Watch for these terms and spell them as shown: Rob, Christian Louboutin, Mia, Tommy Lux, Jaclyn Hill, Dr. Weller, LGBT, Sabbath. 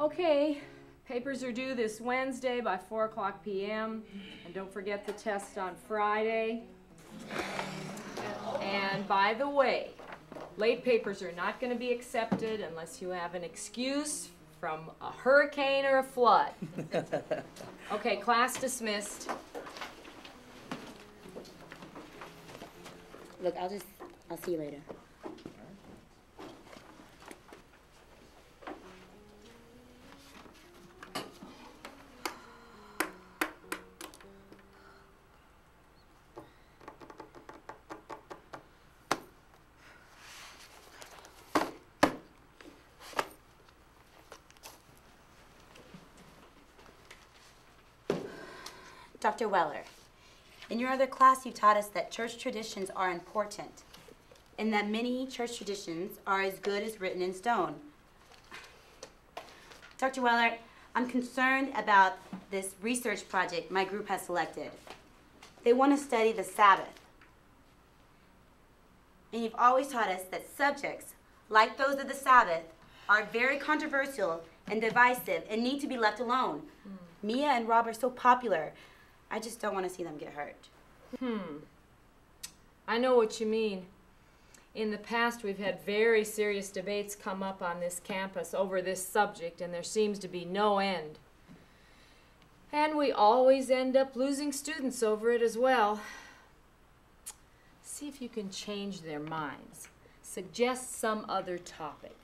Okay, papers are due this Wednesday by 4:00 p.m. And don't forget the test on Friday. And by the way, late papers are not going to be accepted unless you have an excuse from a hurricane or a flood. Okay, class dismissed. Look, I'll see you later. Dr. Weller, in your other class you taught us that church traditions are important and that many church traditions are as good as written in stone. Dr. Weller, I'm concerned about this research project my group has selected. They want to study the Sabbath. And you've always taught us that subjects, like those of the Sabbath, are very controversial and divisive and need to be left alone. Mia and Rob are so popular. I just don't want to see them get hurt. I know what you mean. In the past, we've had very serious debates come up on this campus over this subject, and there seems to be no end. And we always end up losing students over it as well. See if you can change their minds. Suggest some other topic.